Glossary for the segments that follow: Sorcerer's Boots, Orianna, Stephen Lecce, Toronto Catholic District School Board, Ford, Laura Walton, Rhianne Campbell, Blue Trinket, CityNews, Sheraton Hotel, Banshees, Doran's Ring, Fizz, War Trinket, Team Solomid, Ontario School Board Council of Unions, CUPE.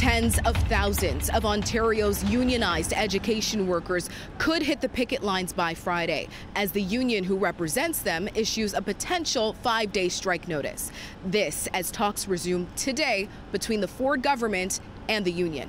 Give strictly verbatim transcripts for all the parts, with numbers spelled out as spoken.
Tens of thousands of Ontario's unionized education workers could hit the picket lines by Friday as the union who represents them issues a potential five-day strike notice. This as talks resume today between the Ford government and the union.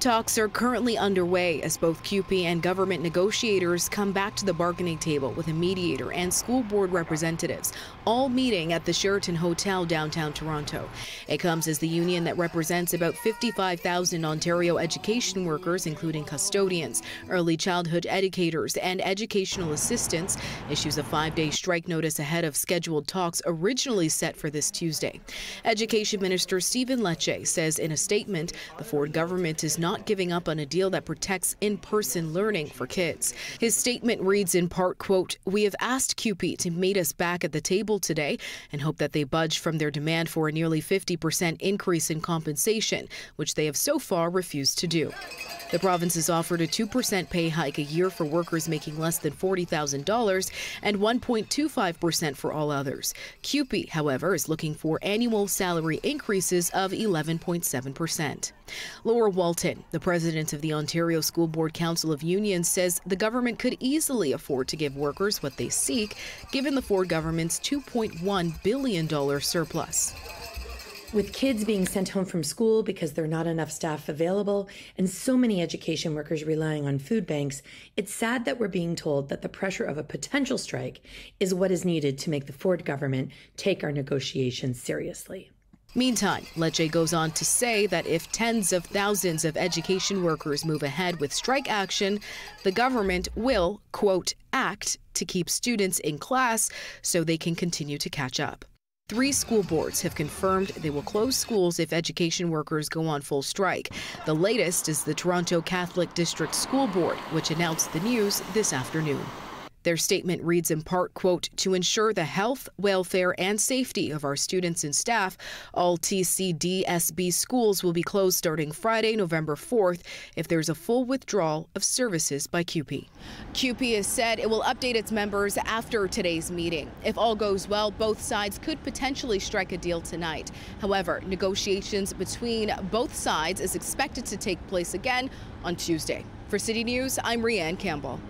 Talks are currently underway as both CUPE and government negotiators come back to the bargaining table with a mediator and school board representatives, all meeting at the Sheraton Hotel downtown Toronto. It comes as the union that represents about fifty-five thousand Ontario education workers, including custodians, early childhood educators and educational assistants, issues a five-day strike notice ahead of scheduled talks originally set for this Tuesday. Education Minister Stephen Lecce says in a statement the Ford government is not not giving up on a deal that protects in-person learning for kids. His statement reads in part, quote, "We have asked CUPE to meet us back at the table today and hope that they budge from their demand for a nearly fifty percent increase in compensation, which they have so far refused to do." The province has offered a two percent pay hike a year for workers making less than forty thousand dollars and one point two five percent for all others. CUPE, however, is looking for annual salary increases of eleven point seven percent. Laura Walton, the president of the Ontario School Board Council of Unions, says the government could easily afford to give workers what they seek, given the Ford government's two point one billion dollars surplus. With kids being sent home from school because there are not enough staff available and so many education workers relying on food banks, it's sad that we're being told that the pressure of a potential strike is what is needed to make the Ford government take our negotiations seriously. Meantime, Lecce goes on to say that if tens of thousands of education workers move ahead with strike action, the government will, quote, act to keep students in class so they can continue to catch up. Three school boards have confirmed they will close schools if education workers go on full strike. The latest is the Toronto Catholic District School Board, which announced the news this afternoon. Their statement reads in part, quote, "To ensure the health, welfare, and safety of our students and staff, all T C D S B schools will be closed starting Friday, November fourth, if there's a full withdrawal of services by CUPE." CUPE has said it will update its members after today's meeting. If all goes well, both sides could potentially strike a deal tonight. However, negotiations between both sides is expected to take place again on Tuesday. For City News, I'm Rhianne Campbell.